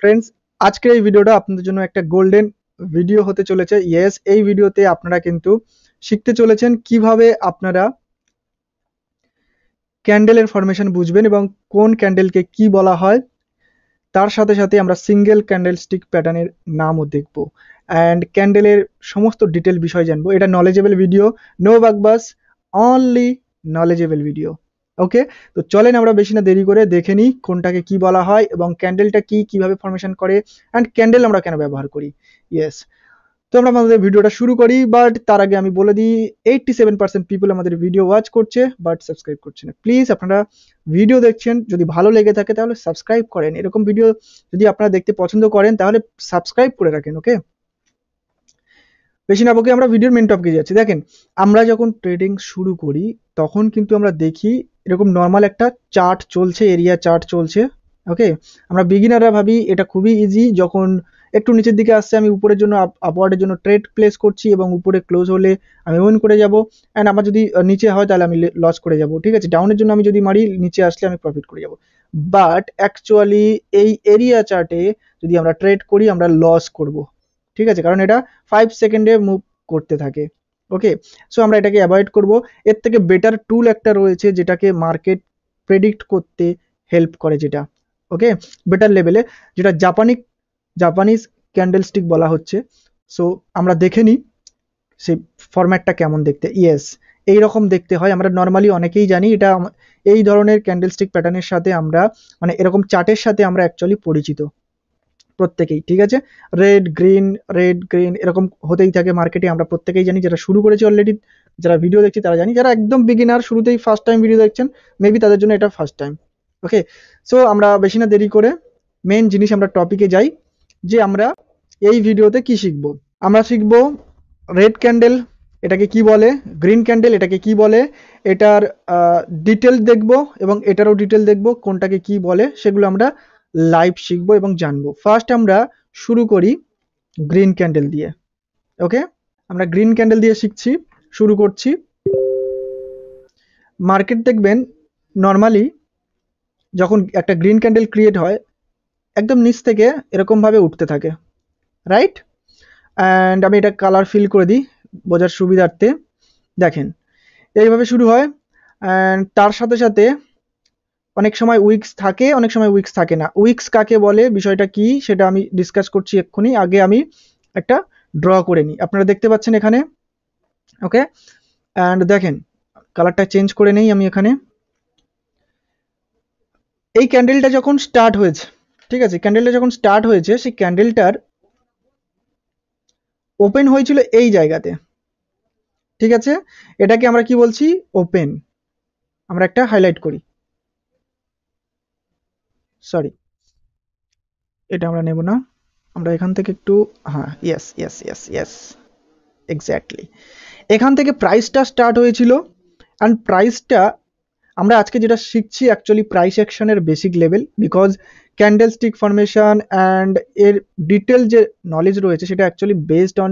Friends আজকের এই ভিডিওটা আপনাদের জন্য একটা গোল্ডেন ভিডিও হতে চলেছে। ইয়েস, এই ভিডিওতে আপনারা কিন্তু শিখতে চলেছেন কিভাবে আপনারা ক্যান্ডেলের ফর্মেশন বুঝবেন এবং কোন ক্যান্ডেলকে কি বলা হয়, তার সাথে সাথে আমরা সিঙ্গেল ক্যান্ডেল স্টিক প্যাটার্নের নামও দেখব অ্যান্ড ক্যান্ডেলের সমস্ত ডিটেল বিষয় জানবো। এটা নলেজেবল ভিডিও, নো বাগবাস, অনলি নলেজেবল ভিডিও। ওকে, তো চলেন আমরা বেশি না দেরি করে দেখে নিই কোনটাকে কি বলা হয় এবং ক্যান্ডেলটা কিভাবে ফর্মেশন করে অ্যান্ড ক্যান্ডেল আমরা কেন ব্যবহার করি। ইয়েস, তো আমরা আমাদের ভিডিওটা শুরু করি, বাট তার আগে আমি বলে দিই 87% পিপল আমাদের ভিডিও ওয়াচ করছে বাট সাবস্ক্রাইব করছে না। প্লিজ আপনারা ভিডিও দেখছেন, যদি ভালো লেগে থাকে তাহলে সাবস্ক্রাইব করেন। এরকম ভিডিও যদি আপনারা দেখতে পছন্দ করেন তাহলে সাবস্ক্রাইব করে রাখেন। ওকে, বেশি না বকে আমরা ভিডিওর মেন টপিকে যাচ্ছি। দেখেন, আমরা যখন ট্রেডিং শুরু করি তখন কিন্তু আমরা দেখি এরকম নর্মাল একটা চার্ট চলছে, এরিয়া চার্ট চলছে। ওকে, আমরা বিগিনাররা ভাবি এটা খুবই ইজি, যখন একটু নিচের দিকে আসছে আমি উপরের জন্য আপওয়ার্ডের জন্য ট্রেড প্লেস করছি এবং উপরে ক্লোজ হলে আমি ওয়েন করে যাব, অ্যান্ড আমার যদি নিচে হয় তাহলে আমি লস করে যাব। ঠিক আছে, ডাউনের জন্য আমি যদি মারি নিচে আসলে আমি প্রফিট করে যাব। বাট অ্যাকচুয়ালি এই এরিয়া চার্টে যদি আমরা ট্রেড করি আমরা লস করব। ঠিক আছে, কারণ এটা 5 সেকেন্ডে মুভ করতে থাকে। ওকে, সো আমরা এটাকে অ্যাভয়েড করব। এর থেকে বেটার টুল একটা রয়েছে যেটাকে মার্কেট প্রেডিক্ট করতে হেল্প করে, যেটা ওকে বেটার লেভেলে, যেটা জাপানিজ ক্যান্ডেলস্টিক বলা হচ্ছে। সো আমরা দেখে নিই সেই ফরম্যাটটা কেমন দেখতে। ইয়েস, এইরকম দেখতে হয়। আমরা নর্মালি অনেকেই জানি এটা, এই ধরনের ক্যান্ডেলস্টিক প্যাটার্নের সাথে আমরা মানে এরকম চার্টের সাথে আমরা অ্যাকচুয়ালি পরিচিত প্রত্যেকেই। ঠিক আছে, রেড গ্রিন এরকম হতেই থাকে মার্কেটে, আমরা প্রত্যেকেই জানি। যারা শুরু করেছে অলরেডি, যারা ভিডিও দেখছি তারা জানি, যারা একদম বিগিনার শুরুতেই ফার্স্ট টাইম ভিডিও দেখছেন মেবি তাদের জন্য এটা ফার্স্ট টাইম। ওকে, সো আমরা বেশি না দেরি করে মেন জিনিস আমরা টপিকে যাই, যে আমরা এই ভিডিওতে কি শিখব। আমরা শিখব রেড ক্যান্ডেল এটাকে কি বলে, গ্রিন ক্যান্ডেল এটাকে কি বলে, এটার ডিটেল দেখব এবং এটারও ডিটেল দেখব কোনটাকে কি বলে, সেগুলো আমরা লাইভ শিখব এবং জানবো। ফার্স্ট আমরা শুরু করি গ্রিন ক্যান্ডেল দিয়ে। ওকে, আমরা গ্রিন ক্যান্ডেল দিয়ে শিখছি, শুরু করছি। মার্কেট দেখবেন নর্মালি যখন একটা গ্রিন ক্যান্ডেল ক্রিয়েট হয় একদম নিচ থেকে এরকমভাবে উঠতে থাকে, রাইট? অ্যান্ড আমি এটা কালার ফিল করে দিই বোঝার সুবিধার্থে। দেখেন এইভাবে শুরু হয়, অ্যান্ড তার সাথে সাথে অনেক সময় উইকস থাকে, অনেক সময় উইকস থাকে না। উইকস কাকে বলে, বিষয়টা কি, সেটা আমি ডিসকাস করছি এক্ষুনি। আগে আমি একটা ড্র করে নিই, আপনারা দেখতে পাচ্ছেন এখানে। ওকে, অ্যান্ড দেখেন কালারটা চেঞ্জ করে নেই আমি এখানে। এই ক্যান্ডেলটা যখন স্টার্ট হয়েছে, ঠিক আছে, ক্যান্ডেলটা যখন স্টার্ট হয়েছে সেই ক্যান্ডেলটার ওপেন হয়েছিল এই জায়গাতে। ঠিক আছে, এটাকে আমরা কি বলছি, ওপেন। আমরা একটা হাইলাইট করি, সরি এটা আমরা নেব না, আমরা এখান থেকে একটু, হ্যাঁ yes yes yes yes exactly, এখান থেকে প্রাইসটা স্টার্ট হয়েছিল। অ্যান্ড প্রাইসটা আমরা আজকে যেটা শিখছি অ্যাকচুয়ালি প্রাইস অ্যাকশনের basic level, because candlestick formation and এর ডিটেল যে নলেজ রয়েছে সেটা actually based on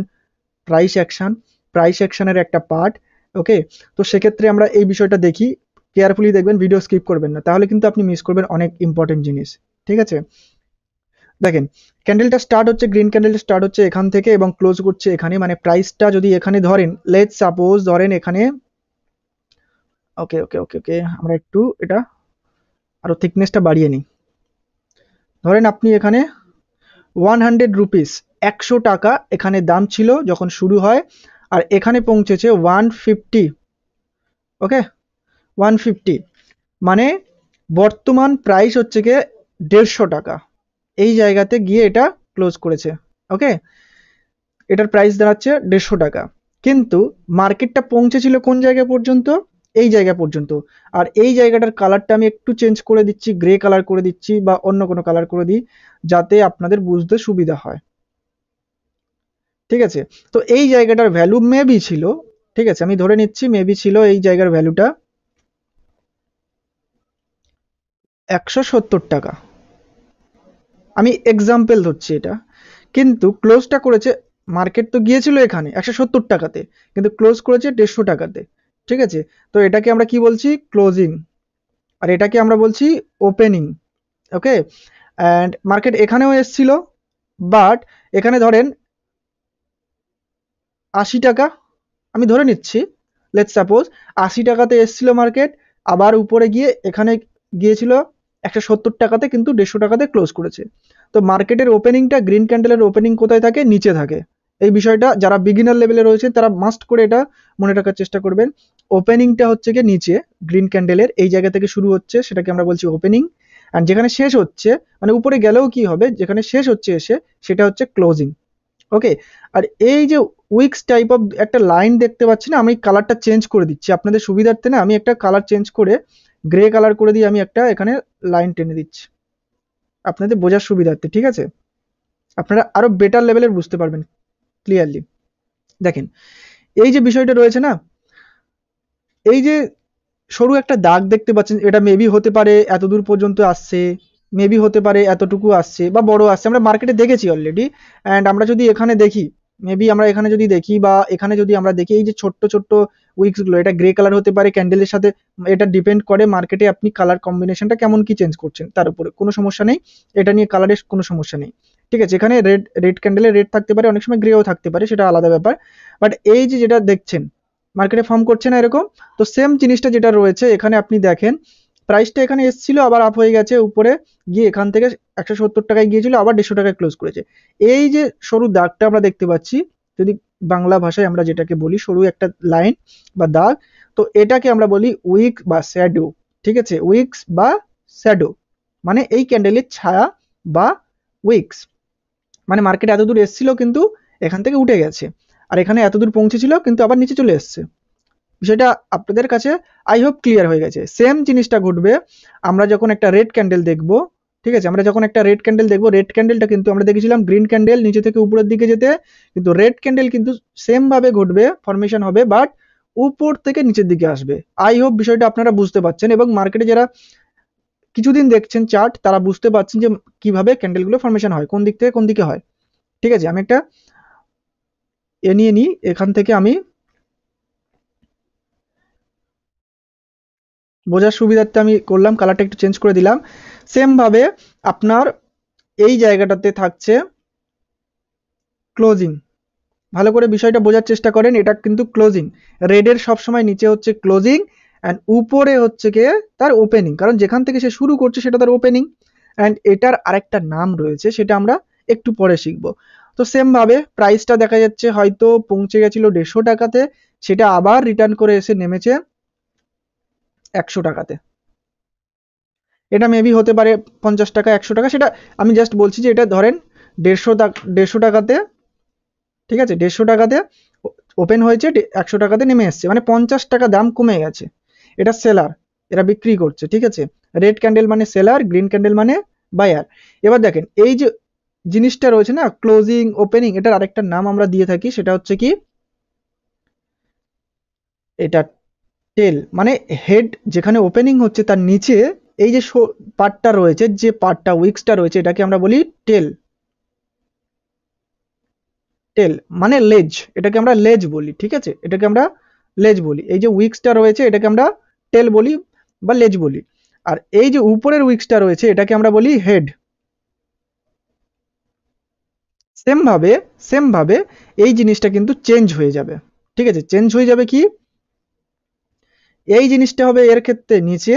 price action, price অ্যাকশনের একটা পার্ট। ওকে, তো সেক্ষেত্রে আমরা এই বিষয়টা দেখি, কেয়ারফুলি দেখবেন, ভিডিও স্কিপ করবেন না, তাহলে কিন্তু আপনি মিস করবেন অনেক ইম্পর্টেন্ট জিনিস। ঠিক আছে, দেখেন ক্যান্ডেলটা স্টার্ট হচ্ছে, গ্রিন ক্যান্ডেলটা স্টার্ট হচ্ছে এখান থেকে এবং ক্লোজ করছে এখানে। মানে প্রাইসটা যদি এখানে ধরেন, লেটস সাপোজ ধরেন এখানে, ওকে ওকে ওকে ওকে আমরা একটু এটা আরও থিকনেসটা বাড়িয়ে নিই। ধরেন আপনি এখানে 100 রুপিস, 100 টাকা এখানে দাম ছিল যখন শুরু হয়, আর এখানে পৌঁছেছে 150। ওকে, 150 মানে বর্তমান প্রাইস হচ্ছে গিয়ে 150 টাকা। এই জায়গাতে গিয়ে এটা ক্লোজ করেছে। ওকে, এটার প্রাইস দাঁড়াচ্ছে 150 টাকা, কিন্তু মার্কেটটা পৌঁছেছিল কোন জায়গা পর্যন্ত, এই জায়গা পর্যন্ত। আর এই জায়গাটার কালারটা আমি একটু চেঞ্জ করে দিচ্ছি, গ্রে কালার করে দিচ্ছি বা অন্য কোনো কালার করে দিই যাতে আপনাদের বুঝতে সুবিধা হয়। ঠিক আছে, তো এই জায়গাটার ভ্যালু মেবি ছিল, ঠিক আছে আমি ধরে নিচ্ছি মেবি ছিল এই জায়গার ভ্যালুটা 170 টাকা, আমি এক্সাম্পল ধরছি এটা। কিন্তু ক্লোজটা করেছে, মার্কেট তো গিয়েছিল এখানে 170 টাকাতে, কিন্তু ক্লোজ করেছে 150 টাকাতে। ঠিক আছে, তো এটাকে আমরা কি বলছি, ক্লোজিং, আর এটাকে আমরা বলছি ওপেনিং। ওকে, एंड मार्केट एखने बाट एखे धरें 80 टाका धरे निच्छी लेट्स सपोज 80 टाकाते एसेछिलो मार्केट आबार ऊपरे गिये एखाने गियेछिलो 170 टाकाते किन्तु 150 टाकाते क्लोज करेछे। तो मार्केटेर ओपेनिंगटा ग्रीन कैंडलेर ओपेनिंग कोथाय थाके नीचे थाके এই বিষয়টা যারা বিগিনার লেভেলে রয়েছে তারা মাস্ট করে এটা মনে রাখার চেষ্টা করবেন। ওপেনিংটা হচ্ছে কি নিচে গ্রিন ক্যান্ডেলের এই জায়গা থেকে শুরু হচ্ছে সেটাকে আমরা বলছি ওপেনিং, আর যেখানে শেষ হচ্ছে মানে উপরে গেলেও কি হবে যেখানে শেষ হচ্ছে এসে সেটা হচ্ছে ক্লোজিং। ওকে, আর এই যে উইক্স টাইপ অফ একটা লাইন দেখতে পাচ্ছি না, আমি কালারটা চেঞ্জ করে দিচ্ছি আপনাদের সুবিধার্থে। না আমি একটা কালার চেঞ্জ করে গ্রে কালার করে দিয়ে আমি একটা এখানে লাইন টেনে দিচ্ছি আপনাদের বোঝার সুবিধার্থে, ঠিক আছে? আপনারা আরো বেটার লেভেলের বুঝতে পারবেন ক্লিয়ারলি। দেখেন এই যে বিষয়টা রয়েছে না, এই যে সরু একটা দাগ দেখতে পাচ্ছেন এটা মেবি হতে পারে এত দূর পর্যন্ত আসছে, মেবি হতে পারে এতটুকু আসছে বা বড় আসছে, আমরা মার্কেটে দেখেছি অলরেডি। অ্যান্ড আমরা যদি এখানে দেখি মেবি আমরা এখানে যদি দেখি বা এখানে যদি আমরা দেখি এই যে ছোট্ট ছোট্ট উইক্সগুলো এটা গ্রে কালার হতে পারে ক্যান্ডেলের সাথে, এটা ডিপেন্ড করে মার্কেটে আপনি কালার কম্বিনেশনটা কেমন কি চেঞ্জ করছেন তার উপরে, কোনো সমস্যা নেই এটা নিয়ে, কালারের কোনো সমস্যা নেই, ঠিক আছে? এখানে রেড রেড ক্যান্ডেলে রেড থাকতে পারে, অনেক সময় গ্রেও থাকতে পারে, সেটা আলাদা ব্যাপার। বাট এই যে যেটা দেখছেন মার্কেটে ফর্ম করছে না এরকম, তো সেম জিনিসটা যেটা রয়েছে এখানে আপনি দেখেন প্রাইসটা এখানে এসেছিল আবার আপ হয়ে গেছে উপরে গিয়ে এখান থেকে 170 টাকায় গিয়েছিল আবার 150 টাকায় ক্লোজ করেছে। এই যে সরু দাগটা আমরা দেখতে পাচ্ছি, যদি বাংলা ভাষায় আমরা যেটাকে বলি সরু একটা লাইন বা দাগ, তো এটাকে আমরা বলি উইক বা শ্যাডো, ঠিক আছে? উইক্স বা শ্যাডো মানে এই ক্যান্ডেলের ছায়া বা উইক্স মানে মার্কেট এত দূর এসেছিল কিন্তু এখান থেকে উঠে গেছে, আর এখানে এত দূর পৌঁছেছিল কিন্তু আবার নিচে চলে এসছে। বিষয়টা আপনাদের কাছে আই হোপ ক্লিয়ার হয়ে গেছে। সেম জিনিসটা ঘটবে আমরা যখন একটা রেড ক্যান্ডেল দেখব, ঠিক আছে? আমরা যখন একটা রেড ক্যান্ডেল দেখব, রেড ক্যান্ডেলটা কিন্তু আমরা দেখেছিলাম গ্রিন ক্যান্ডেল নিচে থেকে উপরের দিকে যেতে, কিন্তু রেড ক্যান্ডেল কিন্তু সেম ভাবে ঘটবে, ফর্মেশন হবে বাট উপর থেকে নিচের দিকে আসবে। আই হোপ বিষয়টা আপনারা বুঝতে পারছেন, এবং মার্কেটে যারা কিছুদিন দেখছেন চার্ট তারা বুঝতে পারছেন যে কিভাবে ক্যান্ডেলগুলো ফর্মেশন হয়, কোন দিক থেকে কোন দিকে হয়, ঠিক আছে? আমি একটা এ নিয়ে নিই, এখান থেকে আমি বোঝার সুবিধার্থে আমি করলাম কালারটা একটু চেঞ্জ করে দিলাম। সেম ভাবে আপনার এই জায়গাটাতে থাকছে ক্লোজিং, ভালো করে বিষয়টা বোঝার চেষ্টা করেন, এটা কিন্তু ক্লোজিং, রেডের সব সময় নিচে হচ্ছে ক্লোজিং অ্যান্ড উপরে হচ্ছে কে তার ওপেনিং, কারণ যেখান থেকে সে শুরু করছে সেটা তার ওপেনিং। অ্যান্ড এটার আরেকটা নাম রয়েছে সেটা আমরা একটু পরে শিখব। তো সেমভাবে প্রাইসটা দেখা যাচ্ছে হয়তো পৌঁছে গেছিল 150 টাকাতে, সেটা আবার রিটার্ন করে এসে নেমেছে 100 টাকাতে, এটা মেবি হতে পারে 50 টাকা 100 টাকা, সেটা আমি জাস্ট বলছি যে এটা ধরেন 150 টাকাতে, ঠিক আছে? 150 টাকাতে ওপেন হয়েছে 100 টাকাতে নেমে এসছে, মানে 50 টাকা দাম কমে গেছে। এটা সেলার, এরা বিক্রি করছে, ঠিক আছে? রেড ক্যান্ডেল মানে সেলার, গ্রিন ক্যান্ডেল মানে বায়ার। এবার দেখেন এই যে জিনিসটা রয়েছে না ক্লোজিং ওপেনিং, এটার আরেকটা নাম আমরা দিয়ে থাকি, সেটা হচ্ছে কি এটা টেল মানে হেড, যেখানে ওপেনিং হচ্ছে তার নিচে এই যে পার্টটা রয়েছে, যে পার্টটা উইক্সটা রয়েছে এটাকে আমরা বলি টেল, টেল মানে লেজ, এটাকে আমরা লেজ বলি, ঠিক আছে? এটাকে আমরা লেজ বলি, এই যে উইক্সটা রয়েছে এটাকে আমরা টেল বলি বা লেজ বলি, আর এই যে উপরের উইক্সটা রয়েছে এটাকে আমরা বলি হেড। সেম ভাবে এই জিনিসটা কিন্তু চেঞ্জ হয়ে যাবে, ঠিক আছে? চেঞ্জ হয়ে যাবে কি এই জিনিসটা হবে এর ক্ষেত্রে নিচে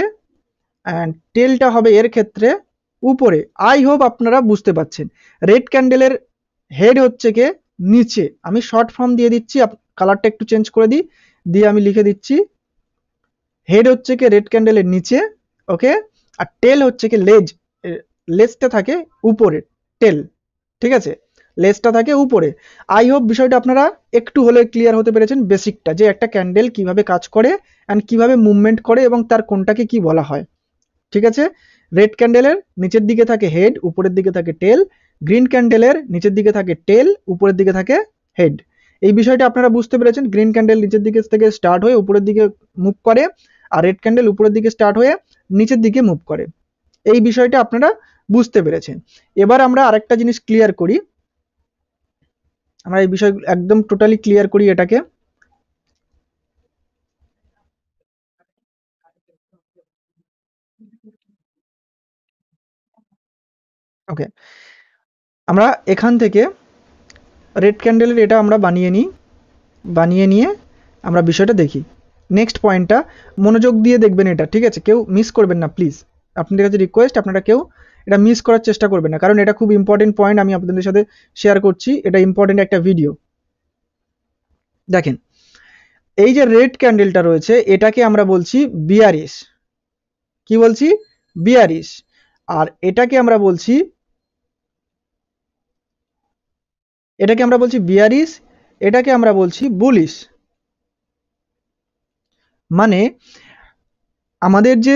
অ্যান্ড টেলটা হবে এর ক্ষেত্রে উপরে। আই হোপ আপনারা বুঝতে পারছেন। রেড ক্যান্ডেলের হেড হচ্ছে কে নিচে, আমি শর্ট ফর্ম দিয়ে দিচ্ছি, কালারটা একটু চেঞ্জ করে দিই, দিয়ে আমি লিখে দিচ্ছি হেড হচ্ছে কে রেড ক্যান্ডেলের নিচে, ওকে? আর টেল হচ্ছে কে লেজ, লেজটা থাকে উপরে টেল, ঠিক আছে? লেজটা থাকে উপরে। আই হোপ বিষয়টা আপনারা একটু হলে ক্লিয়ার হতে পেরেছেন, বেসিকটা যে একটা ক্যান্ডেল কিভাবে কাজ করে অ্যান্ড কিভাবে মুভমেন্ট করে এবং তার কোনটাকে কি বলা হয়, ঠিক আছে? রেড ক্যান্ডেলের নিচের দিকে থাকে হেড, উপরের দিকে থাকে টেল, গ্রিন ক্যান্ডেলের নিচের দিকে থাকে টেল, উপরের দিকে থাকে হেড। এই বিষয়টা আপনারা বুঝতে পেরেছেন। গ্রিন ক্যান্ডেল নিচের দিকে থেকে স্টার্ট হয়ে উপরের দিকে মুভ করে, আর রেড ক্যান্ডেল উপরের দিকে স্টার্ট হয়ে নিচের দিকে মুভ করে। এই বিষয়টা আপনারা বুঝতে পেরেছেন। এবার আমরা আরেকটা জিনিস ক্লিয়ার করি, আমরা এই বিষয় একদম টোটালি ক্লিয়ার করি এটাকে। ओके আমরা এখান থেকে রেড ক্যান্ডেলের এটা আমরা বানিয়ে নিয়ে আমরা বিষয়টা দেখি। নেক্সট পয়েন্টটা মনোযোগ দিয়ে দেখবেন এটা, ঠিক আছে? কেউ মিস করবেন না প্লিজ, আপনাদের কাছে রিকোয়েস্ট আপনারা কেউ এটা মিস করার চেষ্টা করবেন না, কারণ এটা খুব ইম্পর্টেন্ট পয়েন্ট আমি আপনাদের সাথে শেয়ার করছি। এটা ইম্পর্টেন্ট একটা ভিডিও। দেখেন এই যে রেড ক্যান্ডেলটা রয়েছে এটাকে আমরা বলছি বিয়ারিশ, কি বলছি? বিয়ারিশ। আর এটাকে আমরা বলছি বিয়ারিশ, এটাকে আমরা বলছি বুলিশ। মানে আমাদের যে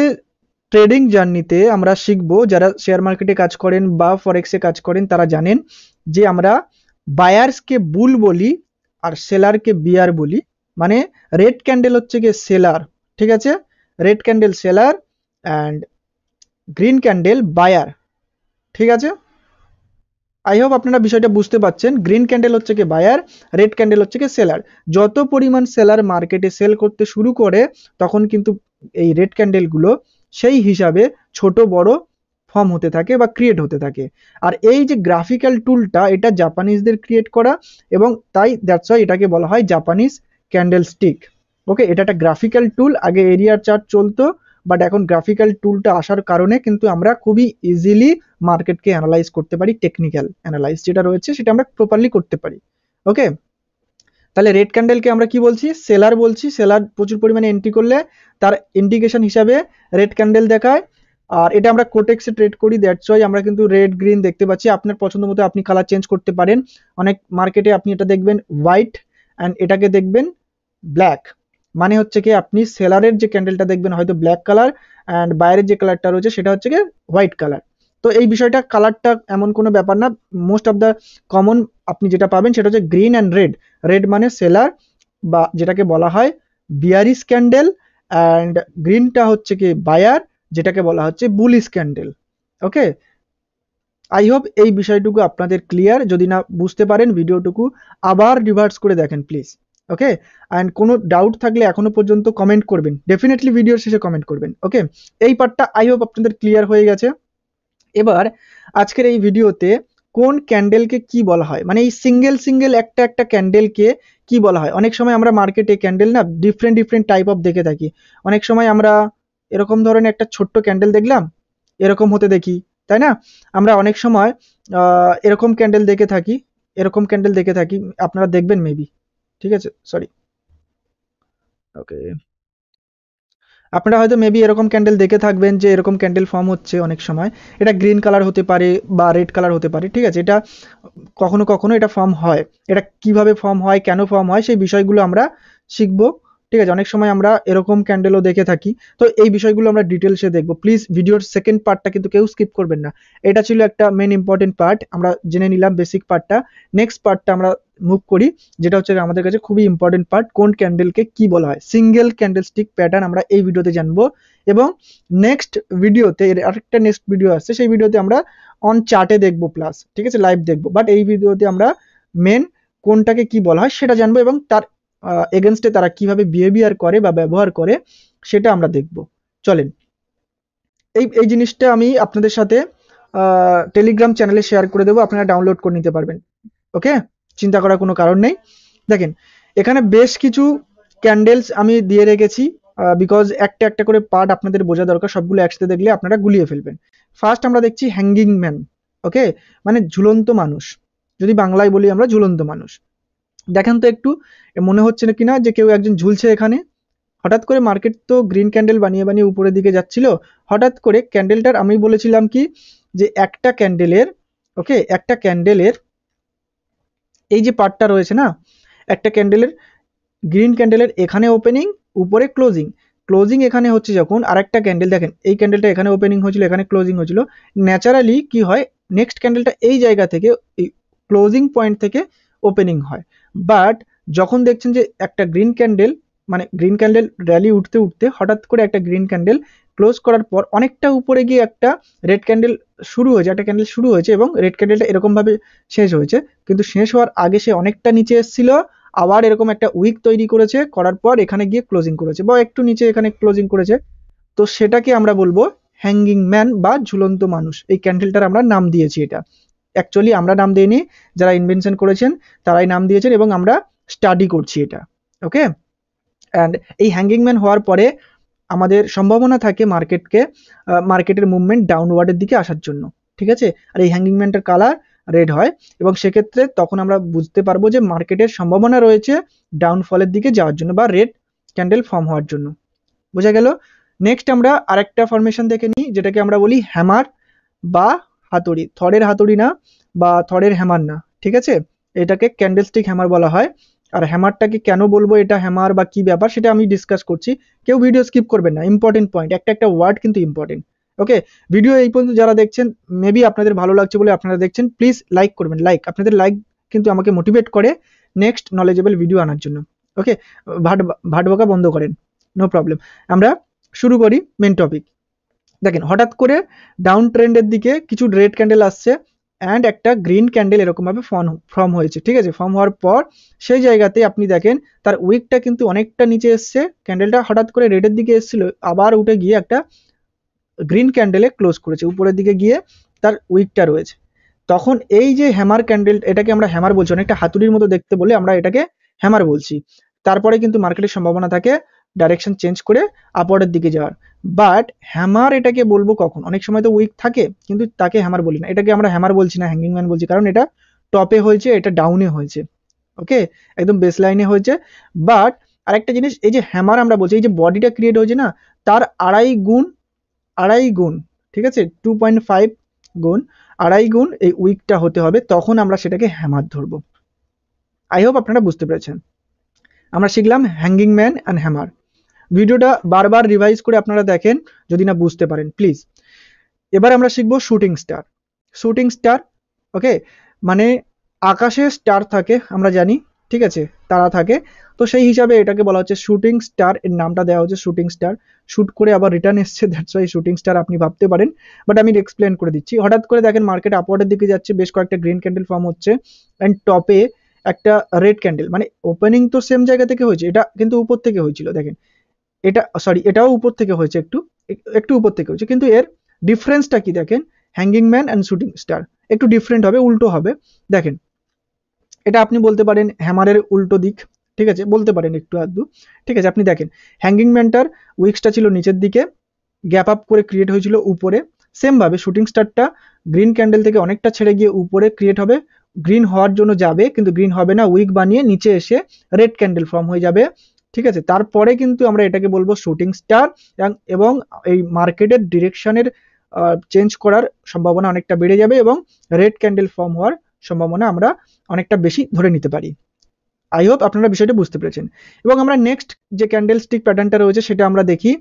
ট্রেডিং জার্নিতে আমরা শিখব, যারা শেয়ার মার্কেটে কাজ করেন বা ফরেক্সে কাজ করেন তারা জানেন যে আমরা বায়ার্সকে বুল বলি আর সেলারকে বিয়ার বলি। মানে রেড ক্যান্ডেল হচ্ছে গিয়ে সেলার, ঠিক আছে? Red candle seller and green candle buyer, ঠিক আছে? আই হোপ আপনারা বিষয়টা বুঝতে পারছেন। গ্রিন ক্যান্ডেল হচ্ছে কি বায়ার, রেড ক্যান্ডেল হচ্ছে কি সেলার। যত পরিমাণ সেলার মার্কেটে সেল করতে শুরু করে তখন কিন্তু এই রেড ক্যান্ডেলগুলো সেই হিসাবে ছোট বড় ফর্ম হতে থাকে বা ক্রিয়েট হতে থাকে। আর এই যে গ্রাফিক্যাল টুলটা এটা জাপানিজদের ক্রিয়েট করা, এবং তাই দ্যাটস ওয়াই এটাকে বলা হয় জাপানিজ ক্যান্ডেল স্টিক। ওকে, এটা একটা গ্রাফিক্যাল টুল। আগে এরিয়ার চার্ট চলতো, বাট এখন গ্রাফিক্যাল টুলটা আসার কারণে কিন্তু আমরা খুবই ইজিলি মার্কেটকে অ্যানালাইজ করতে পারি। টেকনিক্যাল অ্যানালাইজ যেটা রয়েছে সেটা আমরা প্রপারলি করতে পারি। ওকে, তাহলে রেড ক্যান্ডেলকে আমরা কি বলছি? সেলার বলছি। সেলার প্রচুর পরিমাণে এন্ট্রি করলে তার ইন্ডিকেশন হিসাবে রেড ক্যান্ডেল দেখায়। আর এটা আমরা কোটেক্সে ট্রেড করি, দ্যাটস ওয়াই আমরা কিন্তু রেড গ্রিন দেখতে পাচ্ছি। আপনার পছন্দ মতো আপনি কালার চেঞ্জ করতে পারেন। অনেক মার্কেটে আপনি এটা দেখবেন হোয়াইট অ্যান্ড এটাকে দেখবেন ব্ল্যাক। মানে হচ্ছে কি আপনি সেলারের যে ক্যান্ডেলটা দেখবেন হয়তো ব্ল্যাক কালার অ্যান্ড বাইরের যে কালারটা রয়েছে সেটা হচ্ছে কি হোয়াইট কালার। তো এই বিষয়টা কালারটা এমন কোনো ব্যাপার না। মোস্ট অফ দ্য কমন আপনি যেটা পাবেন সেটা হচ্ছে গ্রিন অ্যান্ড রেড। রেড মানে সেলার বা যেটাকে বলা হয় বিয়ারিশ ক্যান্ডেল, অ্যান্ড গ্রিনটা হচ্ছে কি বায়ার যেটাকে বলা হচ্ছে bullish candle. Okay, I hope এই বিষয়টুকু আপনাদের ক্লিয়ার। যদি না বুঝতে পারেন ভিডিওটুকু আবার রিভার্স করে দেখেন প্লিজ। ওকে, অ্যান্ড কোনো ডাউট থাকলে এখনো পর্যন্ত কমেন্ট করবেন, ডেফিনেটলি ভিডিওর শেষে কমেন্ট করবেন। ওকে, এই পার্টটা আই হোপ আপনাদের ক্লিয়ার হয়ে গেছে। এবার আজকের এই ভিডিওতে কোন ক্যান্ডেলকে কি বলা হয়, মানে এই সিঙ্গেল সিঙ্গেল একটা একটা ক্যান্ডেলকে কি বলা হয়। অনেক সময় আমরা মার্কেটে ক্যান্ডেল না ডিফারেন্ট টাইপ অফ দেখে থাকি। অনেক সময় আমরা এরকম ধরনের একটা ছোট্ট ক্যান্ডেল দেখলাম এরকম হতে দেখি, তাই না? আমরা অনেক সময় এরকম ক্যান্ডেল দেখে থাকি আপনারা দেখবেন মেবি, ঠিক আছে? সরি, ওকে, আপনারা হয়তো মেবি এরকম ক্যান্ডেল দেখে থাকবেন যে এরকম ক্যান্ডেল ফর্ম হচ্ছে। অনেক সময় এটা গ্রিন কালার হতে পারে বা রেড কালার হতে পারে, ঠিক আছে? এটা কখনো কখনো এটা ফর্ম হয়। এটা কিভাবে ফর্ম হয়, কেন ফর্ম হয়, সেই বিষয়গুলো আমরা শিখব, ঠিক আছে? অনেক সময় আমরা এরকম ক্যান্ডেলও দেখে থাকি। তো এই বিষয়গুলো আমরা ডিটেলসে দেখব। প্লিজ ভিডিওর সেকেন্ড পার্টটা কিন্তু কেউ স্কিপ করবেন না। এটা ছিল একটা মেন ইম্পর্টেন্ট পার্ট, আমরা জেনে নিলাম বেসিক পার্টটা। নেক্সট পার্টটা আমরা মুভ করি, যেটা হচ্ছে আমাদের কাছে খুবই ইম্পর্টেন্ট পার্ট, কোন ক্যান্ডেলকে কি বলা হয়। সিঙ্গেল ক্যান্ডেলস্টিক প্যাটার্ন আমরা এই ভিডিওতে জানবো, এবং নেক্সট ভিডিওতে আরেকটা নেক্সট ভিডিও আসছে, সেই ভিডিওতে আমরা অন চার্টে দেখবো প্লাস, ঠিক আছে, লাইভ দেখবো। বাট এই ভিডিওতে আমরা মেন কোনটাকে কি বলা হয় সেটা জানবো, এবং তার এগেনস্টে তারা কিভাবে বিহেভিয়ার করে বা ব্যবহার করে সেটা আমরা দেখব। চলেন এই জিনিসটা আমি আপনাদের সাথে টেলিগ্রাম চ্যানেলে শেয়ার করে দেবো, আপনারা ডাউনলোড করে নিতে পারবেন। ওকে, চিন্তা করার কোনো কারণ নেই। দেখেন এখানে বেশ কিছু ক্যান্ডেলস আমি দিয়ে রেখেছি, বিকজ একটা একটা করে পার্ট আপনাদের বোঝা দরকার, সবগুলো একসাথে দেখলে আপনারা গুলিয়ে ফেলবেন। ফার্স্ট আমরা দেখছি হ্যাঙ্গিং ম্যান। ওকে, মানে ঝুলন্ত মানুষ, যদি বাংলায় বলি আমরা ঝুলন্ত মানুষ। দেখেন তো একটু মনে হচ্ছে না কিনা যে কেউ একজন ঝুলছে এখানে। হঠাৎ করে মার্কেট তো গ্রিন ক্যান্ডেল বানিয়ে বানিয়ে উপরের দিকে যাচ্ছিল, হঠাৎ করে ক্যান্ডেলটার আমি বলেছিলাম কি যে একটা ক্যান্ডেলের, ওকে, একটা ক্যান্ডেলের এই যে পার্টটা রয়েছে না, একটা ক্যান্ডেলের গ্রিন ক্যান্ডেলের এখানে ওপেনিং, উপরে ক্লোজিং। ক্লোজিং এখানে হচ্ছে যখন আর একটা ক্যান্ডেল, দেখেন এই ক্যান্ডেলটা এখানে ওপেনিং হয়েছিল, এখানে ক্লোজিং হয়েছিল, ন্যাচারালি কি হয় নেক্সট ক্যান্ডেলটা এই জায়গা থেকে, এই ক্লোজিং পয়েন্ট থেকে ওপেনিং হয়। বাট যখন দেখছেন যে একটা গ্রিন ক্যান্ডেল, মানে গ্রিন ক্যান্ডেল র্যালি উঠতে উঠতে হঠাৎ করে একটা গ্রিন ক্যান্ডেল ক্লোজ করার পর অনেকটা উপরে গিয়ে একটা রেড ক্যান্ডেল শুরু হয়েছে, একটা ক্যান্ডেল শুরু হয়েছে, এবং রেড ক্যান্ডেলটা এরকমভাবে শেষ হয়েছে, কিন্তু শেষ হওয়ার আগে সে অনেকটা নিচে এসেছিল, আবার এরকম একটা উইক তৈরি করেছে, করার পর এখানে গিয়ে ক্লোজিং করেছে বা একটু নিচে এখানে ক্লোজিং করেছে। তো সেটাকে আমরা বলবো হ্যাঙ্গিং ম্যান বা ঝুলন্ত মানুষ, এই ক্যান্ডেলটার আমরা নাম দিয়েছি। এটা অ্যাকচুয়ালি আমরা নাম দিইনি, যারা ইনভেনশন করেছেন তারাই নাম দিয়েছেন এবং আমরা স্টাডি করছি এটা। ওকে, অ্যান্ড এই হ্যাঙ্গিং ম্যান হওয়ার পরে আমাদের সম্ভাবনা থাকে মার্কেটের মুভমেন্ট ডাউনওয়ার্ডের দিকে আসার জন্য, ঠিক আছে। আর এই হ্যাঙ্গিং ম্যানটার কালার রেড হয় এবং সেক্ষেত্রে তখন আমরা বুঝতে পারবো যে মার্কেটের সম্ভাবনা রয়েছে ডাউনফলের দিকে যাওয়ার জন্য বা রেড ক্যান্ডেল ফর্ম হওয়ার জন্য। বোঝা গেল? নেক্সট আমরা আরেকটা ফর্মেশন দেখে নিই, যেটাকে আমরা বলি হ্যামার বা হাতুড়ি। থরের হাতুড়ি না বা থরের হ্যামার না, ঠিক আছে, এটাকে ক্যান্ডেলস্টিক হ্যামার বলা হয়। আর হ্যামারটাকে কেন বলবো এটা হ্যামার বা কি ব্যাপার সেটা আমি ডিসকাস করছি, কেউ ভিডিও স্কিপ করবেন না, ইম্পর্টেন্ট পয়েন্ট, একটা একটা ওয়ার্ড কিন্তু ইম্পর্টেন্ট। ওকে, ভিডিও এই পর্যন্ত যারা দেখছেন মেবি আপনাদের ভালো লাগছে বলে আপনারা দেখছেন, প্লিজ লাইক করবেন, লাইক আপনাদের লাইক কিন্তু আমাকে মোটিভেট করে নেক্সট নলেজেবল ভিডিও আনার জন্য। ওকে, ভাটবকা বন্ধ করেন, নো প্রবলেম। আমরা শুরু করি মেন টপিক। দেখেন, হঠাৎ করে ডাউন ট্রেন্ডের দিকে কিছু রেড ক্যান্ডেল আসছে অ্যান্ড একটা গ্রিন ক্যান্ডেল এরকমভাবে ফর্ম হয়েছে, ঠিক আছে। ফর্ম হওয়ার পর সেই জায়গাতে আপনি দেখেন তার উইকটা কিন্তু অনেকটা নিচে এসছে, ক্যান্ডেলটা হঠাৎ করে রেডের দিকে এসেছিল, আবার উঠে গিয়ে একটা গ্রিন ক্যান্ডেলে ক্লোজ করেছে, উপরের দিকে গিয়ে তার উইকটা রয়েছে। তখন এই যে হ্যামার ক্যান্ডেল, এটাকে আমরা হ্যামার বলছি, অনেকটা হাতুড়ির মতো দেখতে বলে আমরা এটাকে হ্যামার বলছি। তারপরে কিন্তু মার্কেটের সম্ভাবনা থাকে ডাইরেকশন চেঞ্জ করে আপওয়ার্ডের দিকে যাওয়ার, বাট হ্যামার এটাকে বলবো কখন, অনেক সময় তো উইক থাকে কিন্তু তাকে হ্যামার বলি না, এটাকে আমরা হ্যামার বলছি না, হ্যাঙ্গিং ম্যান বলছি, কারণ এটা টপে হয়েছে, এটা ডাউনে হয়েছে, ওকে, একদম বেস লাইনে হয়েছে। বাট আরেকটা জিনিস, এই যে হ্যামার আমরা বলছি, এই যে বডিটা ক্রিয়েট হয়েছে না, তার আড়াই গুণ, ঠিক আছে, 2.5 গুণ, আড়াই গুণ এই উইকটা হতে হবে, তখন আমরা সেটাকে হ্যামার ধরবো। আই হোপ আপনারা বুঝতে পেরেছেন। আমরা শিখলাম হ্যাঙ্গিং ম্যান অ্যান্ড হ্যামার। ভিডিওটা বারবার রিভাইজ করে আপনারা দেখেন যদি না বুঝতে পারেন, প্লিজ। এবার আমরা শিখবো shooting star. Shooting star, okay, মানে আকাশে স্টার থাকে আমরা জানি, ঠিক আছে, তারা থাকে, তো সেই হিসাবে এটাকে বলা হচ্ছে শুটিং স্টার, এর নামটা দেওয়া হচ্ছে শুটিং স্টার। শ্যুট করে আবার রিটার্ন এসছে, দ্যাটস ওয়াই শুটিং স্টার আপনি ভাবতে পারেন, বাট আমি এক্সপ্লেন করে দিচ্ছি। হঠাৎ করে দেখেন মার্কেট আপওয়ার্ডের দিকে যাচ্ছে, বেশ কয়েকটা গ্রিন ক্যান্ডেল ফর্ম হচ্ছে অ্যান্ড টপে একটা রেড ক্যান্ডেল, মানে ওপেনিং তো সেম জায়গা থেকে হয়েছে, এটা কিন্তু উপর থেকে হয়েছিল, দেখেন এটা, সরি এটাও উপর থেকে হয়েছে, একটু উপর থেকে হয়েছে, কিন্তু এর ডিফারেন্সটা কি দেখেন, hanging man and shooting star একটু ডিফারেন্ট হবে, উল্টো হবে। দেখেন এটা আপনি বলতে পারেন হ্যামারের উল্টো দিক, ঠিক আছে, বলতে পারেন একটু আধটু, ঠিক আছে। আপনি দেখেন হ্যাঙ্গিং ম্যানটার উইক্সটা ছিল নিচের দিকে, গ্যাপ আপ করে ক্রিয়েট হয়েছিল উপরে, সেমভাবে শুটিং স্টারটা গ্রিন ক্যান্ডেল থেকে অনেকটা ছেড়ে গিয়ে উপরে ক্রিয়েট হবে, গ্রিন হওয়ার জন্য যাবে কিন্তু গ্রিন হবে না, উইক বানিয়ে নিচে এসে রেড ক্যান্ডেল ফর্ম হয়ে যাবে, ঠিক আছে। তারপরে কিন্তু আমরা এটাকে বলবো শুটিং স্টার, এবং এই মার্কেটের ডিরেকশনের চেঞ্জ করার সম্ভাবনা অনেকটা বেড়ে যাবে এবং রেড ক্যান্ডেল ফর্ম হওয়ার সম্ভাবনা আমরা অনেকটা বেশি ধরে নিতে পারি। আই হোপ আপনারা বিষয়টা বুঝতে পেরেছেন। এবং আমরা নেক্সট যে ক্যান্ডেল স্টিক প্যাটার্নটা রয়েছে সেটা আমরা দেখি,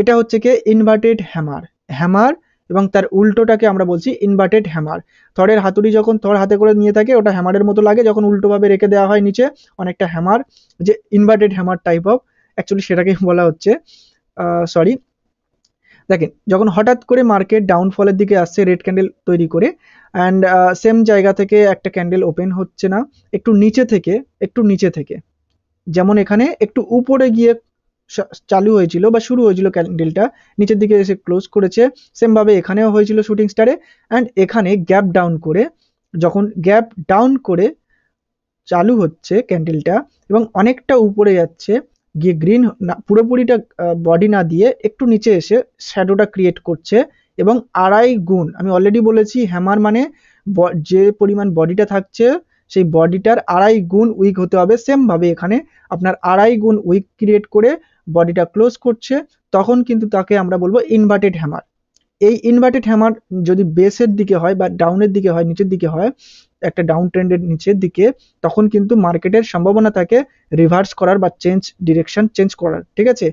এটা হচ্ছে কি ইনভার্টেড হ্যামার এবং তার উল্টোটাকে আমরা বলছি ইনভার্টেড হ্যামার। থরের হাতুড়ি যখন থর হাতে করে নিয়ে থাকে ওটা হ্যামারের মতো লাগে, যখন উল্টোভাবে রেখে দেওয়া হয় নিচে অনেকটা হ্যামার, যে inverted hammer type of, actually সেটাকেই বলা হচ্ছে, সরি। দেখেন যখন হঠাৎ করে মার্কেট ডাউনফলের দিকে আসছে রেড ক্যান্ডেল তৈরি করে অ্যান্ড সেম জায়গা থেকে একটা ক্যান্ডেল ওপেন হচ্ছে না, একটু নিচে থেকে যেমন এখানে একটু উপরে গিয়ে চালু হয়েছিল বা শুরু হয়েছিল ক্যান্ডেলটা, নিচের দিকে এসে ক্লোজ করেছে, সেমভাবে এখানেও হয়েছিল শুটিং স্টারে। অ্যান্ড এখানে যখন গ্যাপ ডাউন করে চালু হচ্ছে ক্যান্ডেলটা এবং অনেকটা উপরে যাচ্ছে গিয়ে গ্রিন না, পুরোপুরিটা বডি না দিয়ে একটু নিচে এসে শ্যাডোটা ক্রিয়েট করছে এবং আড়াই গুণ, আমি অলরেডি বলেছি হ্যামার মানে যে পরিমাণ বডিটা থাকছে সেই বডিটার আড়াই গুণ উইক হতে হবে, সেমভাবে এখানে আপনার আড়াই গুণ উইক ক্রিয়েট করে বডিটা ক্লোজ করছে, তখন কিন্তু তাকে আমরা বলবো ইনভার্টেড হ্যামার। এই ইনভার্টেড হ্যামার যদি বেসের দিকে হয় বা ডাউনের দিকে হয়, নিচের দিকে হয়, একটা ডাউন ট্রেন্ডের নিচের দিকে, তখন কিন্তু মার্কেটের সম্ভাবনা থাকে রিভার্স করার বা ডিরেকশন চেঞ্জ করার, ঠিক আছে।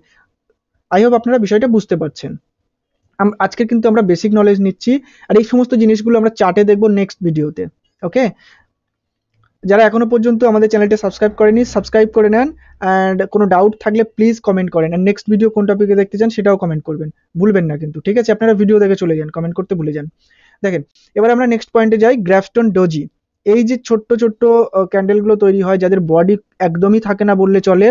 আই হোপ আপনারা বিষয়টা বুঝতে পারছেন। আজকে কিন্তু আমরা বেসিক নলেজ নিচ্ছি, আর এই সমস্ত জিনিসগুলো আমরা চার্টে দেখবো নেক্সট ভিডিওতে। ওকে, যারা এখনো পর্যন্ত আমাদের চ্যানেলটা সাবস্ক্রাইব করেনি, সাবস্ক্রাইব করে নেন, অ্যান্ড কোনো ডাউট থাকলে প্লিজ কমেন্ট করেন, আর নেক্সট ভিডিও কোন টপিকে দেখতে চান সেটাও কমেন্ট করবেন, ভুলবেন না কিন্তু, ঠিক আছে। আপনারা ভিডিও দেখে চলে যান, কমেন্ট করতে ভুলে যান। দেখেন এবার আমরা নেক্সট পয়েন্টে যাই, গ্রাফস্টোন ডোজি। এই যে ছোট্ট ছোট্ট ক্যান্ডেলগুলো তৈরি হয়, যাদের বডি একদমই থাকে না বললে চলে,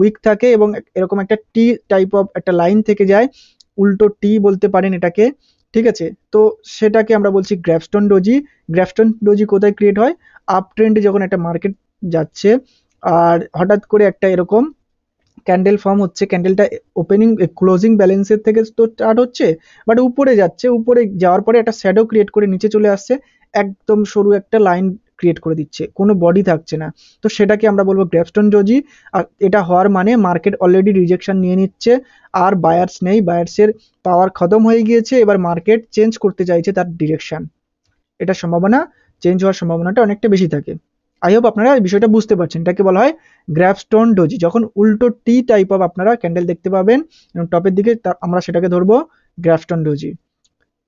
উইক থাকে এবং এরকম একটা টি টাইপ অফ একটা লাইন থেকে যায়, उल्टो टी बोलते पारेन एटाके, ठीक है। तो सेटाके आमरा बोलছি গ্র্যাভস্টোন ডজি। গ্র্যাভস্টোন ডজি কোথায় ক্রিয়েট হয়? আপ ট্রেন্ডে যখন একটা মার্কেট যাচ্ছে আর হঠাৎ করে একটা এরকম ক্যান্ডেল ফর্ম হচ্ছে, ক্যান্ডেলটা ওপেনিং ক্লোজিং ব্যালেন্সের থেকে তো স্টার্ট হচ্ছে বাট উপরে যাচ্ছে, উপরে যাওয়ার পরে একটা শ্যাডো ক্রিয়েট করে নিচে চলে আসছে, একদম সরু একটা লাইন ক্রিয়েট করে দিচ্ছে, কোনো বডি থাকছে না। তো সেটাকে আমরা বলবো গ্র্যাভস্টোন ডজি। আর এটা হওয়ার মানে মার্কেট অলরেডি রিজেকশন নিয়ে নিচ্ছে আর বায়ার্স নেই, বায়ার্সের পাওয়ার খতম হয়ে গিয়েছে, এবার মার্কেট চেঞ্জ করতে চাইছে তার ডিরেকশন, এটা সম্ভাবনা চেঞ্জ হওয়ার সম্ভাবনাটা অনেকটা বেশি থাকে। আই হোপ আপনারা এই বিষয়টা বুঝতে পারছেন। এটাকে বলা হয় গ্র্যাভস্টোন ডজি। যখন উল্টো টি টাইপ অফ আপনারা ক্যান্ডেল দেখতে পাবেন এবং টপের দিকে, আমরা সেটাকে ধরবো গ্র্যাভস্টোন ডজি।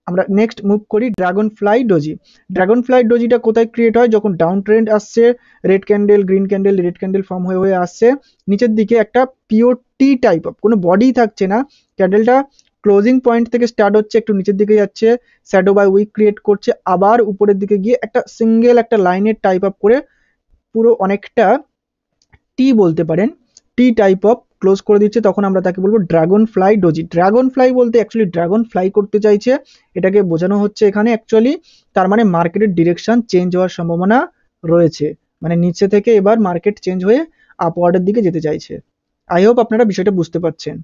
আমরা নেক্সট মুভ করি dragonfly doji. Dragonfly ডজিটা কোথায় ক্রিয়েট হয়? যখন ডাউন ট্রেন্ড আসছে, red candle green candle red candle form হয়ে হয়ে আসছে, নিচের দিকে একটা পিওর টি টাইপ অফ, কোনো বডি থাকছে না, ক্যান্ডেলটা ক্লোজিং পয়েন্ট থেকে স্টার্ট হচ্ছে, একটু নিচের দিকে যাচ্ছে, শ্যাডো বাই উইক ক্রিয়েট করছে, আবার উপরের দিকে গিয়ে একটা সিঙ্গেল একটা লাইনের টাইপ আপ করে পুরো অনেকটা টি বলতে পারেন, টি টাইপ অফ ক্লোজ করে দিচ্ছে, তখন আমরা তাকে বলবো dragonfly doji. Dragonfly বলতে অ্যাকচুয়ালি ড্রাগন ফ্লাই করতে চাইছে এটাকে বোঝানো হচ্ছে এখানে অ্যাকচুয়ালি, তার মানে মার্কেটের ডিরেকশন চেঞ্জ হওয়ার সম্ভাবনা রয়েছে, মানে নিচে থেকে এবার মার্কেট চেঞ্জ হয়ে আপওয়ার্ডের দিকে যেতে চাইছে। আই হোপ আপনারা বিষয়টা বুঝতে পারছেন।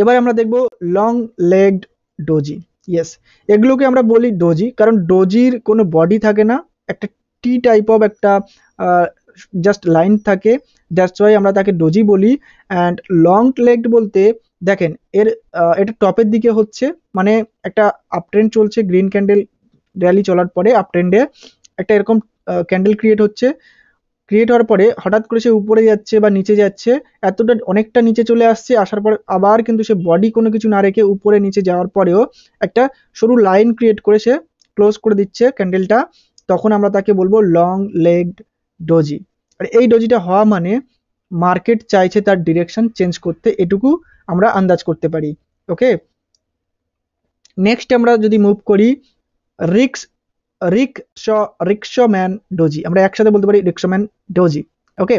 এবার আমরা দেখব লং লেগড ডজি। ইয়েস, এগুলোকে আমরা বলি ডজি কারণ ডজির কোনো বডি থাকে না, একটা টি টাইপ অফ একটা জাস্ট লাইন থাকে, দ্যাটস ওয়াই আমরা তাকে ডজি বলি। অ্যান্ড লং লেগড বলতে দেখেন এর এটা টপের দিকে হচ্ছে, মানে একটা আপ ট্রেন্ড চলছে, গ্রিন ক্যান্ডেল র্যালি চলার পরে আপ ট্রেন্ডে একটা এরকম ক্যান্ডেল ক্রিয়েট হচ্ছে, ক্রিয়েট হওয়ার পরে হঠাৎ করে সে উপরে যাচ্ছে বা নিচে যাচ্ছে, এতটা অনেকটা নিচে চলে আসছে, আসার পর আবার কিন্তু সে বডি কোনো কিছু না রেখে উপরে নিচে যাওয়ার পরেও একটা সরু লাইন ক্রিয়েট করে সে ক্লোজ করে দিচ্ছে ক্যান্ডেলটা, তখন আমরা তাকে বলবো লং লেগড ডজি। আর এই ডজিটা হওয়া মানে মার্কেট চাইছে তার ডিরেকশন চেঞ্জ করতে, এটুকু আমরা আন্দাজ করতে পারি। ওকে, নেক্সট আমরা যদি মুভ করি রিক্সম্যান ডজি, আমরা একসাথে বলতে পারি রিক্সম্যান ডজি। ওকে,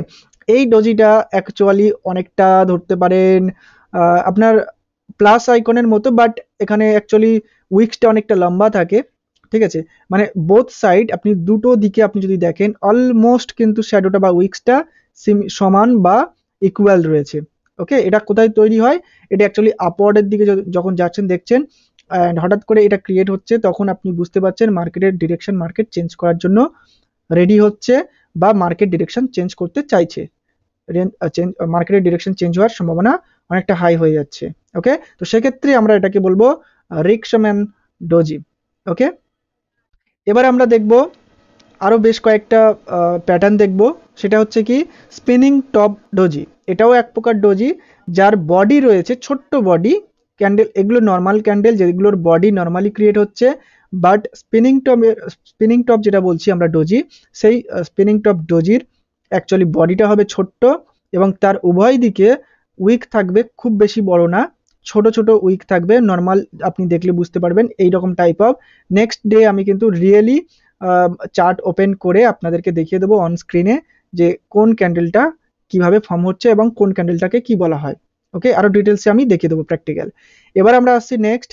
এই ডজিটা অ্যাকচুয়ালি অনেকটা ধরতে পারেন আপনার প্লাস আইকনের মতো, বাট এখানে অ্যাকচুয়ালি উইক্সটা অনেকটা লম্বা থাকে, ঠিক আছে, মানে বোথ সাইড আপনি দুটো দিকে আপনি যদি দেখেন অলমোস্ট কিন্তু শ্যাডোটা বা উইক্সটা সমান বা ইকুয়াল রয়েছে। ওকে, এটা কোথায় তৈরি হয়? এটা অ্যাকচুয়ালি আপওয়ার্ডের দিকে যখন যাচ্ছেন দেখছেন অ্যান্ড হঠাৎ করে এটা ক্রিয়েট হচ্ছে, তখন আপনি বুঝতে পারছেন মার্কেটের ডিরেকশন, মার্কেট চেঞ্জ করার জন্য রেডি হচ্ছে বা মার্কেট ডিরেকশন চেঞ্জ করতে চাইছে, মার্কেটের ডিরেকশন চেঞ্জ হওয়ার সম্ভাবনা অনেকটা হাই হয়ে যাচ্ছে। ওকে, তো সেক্ষেত্রে আমরা এটাকে বলবো রিক্সম্যান ডজি। ওকে, এবার আমরা দেখব আরও বেশ কয়েকটা প্যাটার্ন দেখব, সেটা হচ্ছে কি স্পিনিং টপ ডজি। এটাও এক প্রকার ডজি যার বডি রয়েছে, ছোট্ট বডি ক্যান্ডেল, এগুলো নর্মাল ক্যান্ডেল যেগুলোর বডি নর্মালি ক্রিয়েট হচ্ছে, বাট স্পিনিং টপ যেটা বলছি আমরা ডজি, সেই স্পিনিং টপ ডজির অ্যাকচুয়ালি বডিটা হবে ছোট্ট এবং তার উভয় দিকে উইক থাকবে, খুব বেশি বড় না, ছোট ছোট উইক থাকবে, নর্মাল আপনি দেখলে বুঝতে পারবেন এই রকম টাইপ অফ। নেক্সট ডে আমি কিন্তু রিয়েলি চার্ট ওপেন করে আপনাদেরকে দেখিয়ে দেবো অন স্ক্রিনে যে কোন ক্যান্ডেলটা কিভাবে ফর্ম হচ্ছে এবং কোন ক্যান্ডেলটাকে কি বলা হয়। ওকে, আরও ডিটেলসে আমি দেখিয়ে দেবো প্র্যাকটিক্যাল। এবার আমরা আসছি next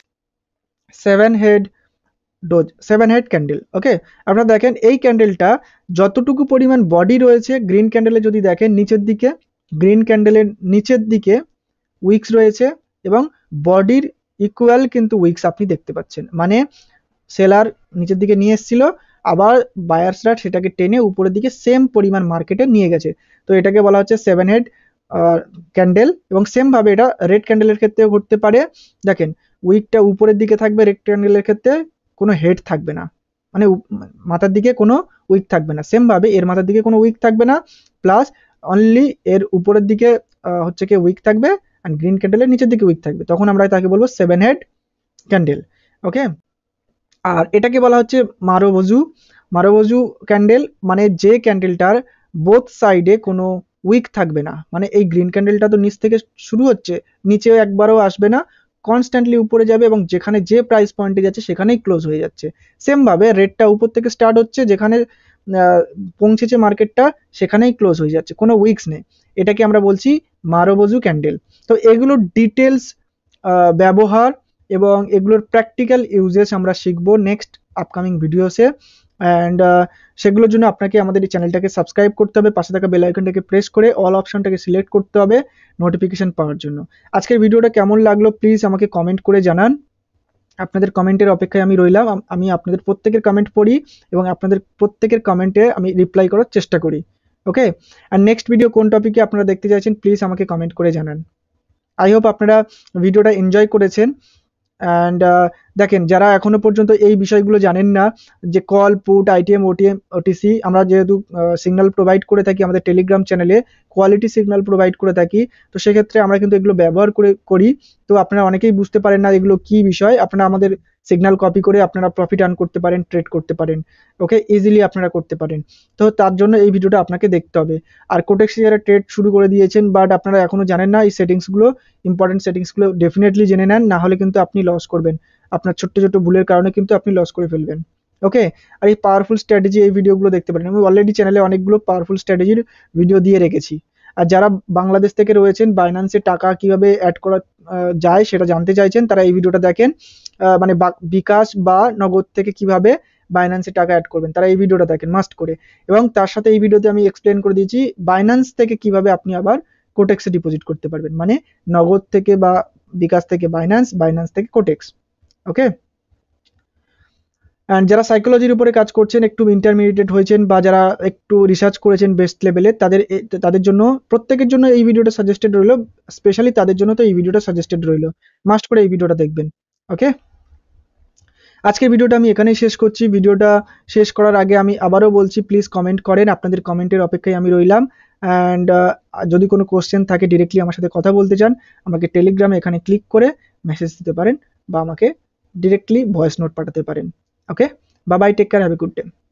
seven head candle. Okay, আপনারা দেখেন এই ক্যান্ডেলটা যতটুকু পরিমাণ বডি রয়েছে, গ্রিন ক্যান্ডেলে যদি দেখেন নিচের দিকে, গ্রিন ক্যান্ডেলের নিচের দিকে উইক্স রয়েছে এবং বডির ইকুয়াল কিন্তু উইক্স আপনি দেখতে পাচ্ছেন, মানে সেলার নিচের দিকে নিয়ে এসেছিল, আবার বায়ার্সরা সেটাকে টেনে উপরের দিকে সেম পরিমাণ মার্কেটে নিয়ে গেছে, তো এটাকে বলা হচ্ছে সেভেন হেড ক্যান্ডেল। এবং সেমভাবে এটা রেড ক্যান্ডেলের ক্ষেত্রেও ঘটতে পারে, দেখেন উইকটা উপরের দিকে থাকবে, রেড ক্যান্ডেলের ক্ষেত্রে কোনো হেড থাকবে না, মানে মাথার দিকে কোনো উইক থাকবে না, সেমভাবে এর মাথার দিকে কোনো উইক থাকবে না, প্লাস অনলি এর উপরের দিকে হচ্ছে কি উইক থাকবে অ্যান্ড গ্রিন ক্যান্ডেলের নিচের দিকে উইক থাকবে, তখন আমরা তাকে বলবো সেভেন হেড ক্যান্ডেল। ওকে, আর এটাকে বলা হচ্ছে মারুবোজু ক্যান্ডেল, মানে যে ক্যান্ডেলটার বোথ সাইডে কোনো উইক থাকবে না, মানে এই গ্রিন ক্যান্ডেলটা তো নিচ থেকে শুরু হচ্ছে, নিচেও একবারও আসবে না, কনস্ট্যান্টলি উপরে যাবে এবং যেখানে যে প্রাইস পয়েন্টে যাচ্ছে সেখানেই ক্লোজ হয়ে যাচ্ছে। সেমভাবে রেডটা উপর থেকে স্টার্ট হচ্ছে, যেখানে পৌঁছেছে মার্কেটটা সেখানেই ক্লোজ হয়ে যাচ্ছে, কোনো উইক্স নেই, এটাকে আমরা বলছি মারুবোজু ক্যান্ডেল। তো এগুলো ডিটেলস ব্যবহার এবং এগুলোর প্র্যাকটিক্যাল ইউজেস আমরা শিখব নেক্সট আপকামিং ভিডিওসে। অ্যান্ড সেগুলোর জন্য আপনাকে আমাদের এই চ্যানেলটাকে সাবস্ক্রাইব করতে হবে, পাশে থাকা বেল আইকনটাকে প্রেস করে অল অপশনটাকে সিলেক্ট করতে হবে নোটিফিকেশান পাওয়ার জন্য। আজকের ভিডিওটা কেমন লাগলো প্লিজ আমাকে কমেন্ট করে জানান, আপনাদের কমেন্টের অপেক্ষায় আমি রইলাম। আমি আপনাদের প্রত্যেকের কমেন্ট পড়ি এবং আপনাদের প্রত্যেকের কমেন্টে আমি রিপ্লাই করার চেষ্টা করি। ওকে, আর নেক্সট ভিডিও কোন টপিকে আপনারা দেখতে চাইছেন প্লিজ আমাকে কমেন্ট করে জানান। আই হোপ আপনারা ভিডিওটা এনজয় করেছেন। অ্যান্ড দেখেন যারা এখনও পর্যন্ত এই বিষয়গুলো জানেন না যে call put ITM OTM OTC আমরা যেহেতু সিগন্যাল প্রোভাইড করে থাকি আমাদের টেলিগ্রাম চ্যানেলে, কোয়ালিটি সিগন্যাল প্রোভাইড করে থাকি, তো সেক্ষেত্রে আমরা কিন্তু এগুলো ব্যবহার করি। তো আপনারা অনেকেই বুঝতে পারেন না এগুলো কি বিষয়। আপনারা আমাদের সিগন্যাল কপি করে আপনারা প্রফিট আর্ন করতে পারেন, ট্রেড করতে পারেন। ওকে, ইজিলি আপনারা করতে পারেন। তো তার জন্য এই ভিডিওটা আপনাকে দেখতে হবে। আর কোটেক্সে যারা ট্রেড শুরু করে দিয়েছেন বাট আপনারা এখনও জানেন না এই সেটিংসগুলো, ইম্পর্টেন্ট সেটিংসগুলো ডেফিনেটলি জেনে নেন, না হলে কিন্তু আপনি লস করবেন। আপনার ছোট্ট ছোট্ট ভুলের কারণে কিন্তু আপনি লস করে ফেলবেন। ওকে, আর এই পাওয়ারফুল স্ট্র্যাটেজি এই ভিডিওগুলো দেখতে পারেন। আমি অলরেডি চ্যানেলে অনেকগুলো পাওয়ারফুল স্ট্র্যাটেজির ভিডিও দিয়ে রেখেছি। আর যারা বাংলাদেশ থেকে রয়েছেন বাইন্যান্সে টাকা কিভাবে অ্যাড করা যায় সেটা জানতে চাইছেন তারা এই ভিডিওটা দেখেন, মানে বিকাশ বা নগদ থেকে কিভাবে বাইন্যান্সে টাকা অ্যাড করবেন তারা এই ভিডিওটা দেখেন মাস্ট করে। এবং তার সাথে এই ভিডিওতে আমি এক্সপ্লেন করে দিয়েছি বাইন্যান্স থেকে কিভাবে আপনি আবার কোটেক্সে ডিপোজিট করতে পারবেন, মানে নগদ থেকে বা বিকাশ থেকে বাইন্যান্স, বাইন্যান্স থেকে কোটেক্স। ওকে, অ্যান্ড যারা সাইকোলজির উপরে কাজ করছেন, একটু ইন্টারমিডিয়েট হয়েছেন বা যারা একটু রিসার্চ করেছেন বেস্ট লেভেলে, তাদের জন্য প্রত্যেকের জন্য এই ভিডিওটা সাজেস্টেড রইলো, স্পেশালি তাদের জন্য তো এই ভিডিওটা সাজেস্টেড রইলো, মাস্ট করে এই ভিডিওটা দেখবেন। ওকে, আজকের ভিডিওটা আমি এখানেই শেষ করছি। ভিডিওটা শেষ করার আগে আমি আবারও বলছি প্লিজ কমেন্ট করেন, আপনাদের কমেন্টের অপেক্ষায় আমি রইলাম। অ্যান্ড যদি কোনো কোশ্চেন থাকে ডিরেক্টলি আমার সাথে কথা বলতে চান আমাকে টেলিগ্রামে এখানে ক্লিক করে মেসেজ দিতে পারেন বা আমাকে ডিরেক্টলি ভয়েস নোট পাঠাতে পারেন। Okay, bye bye, take care, have a good day.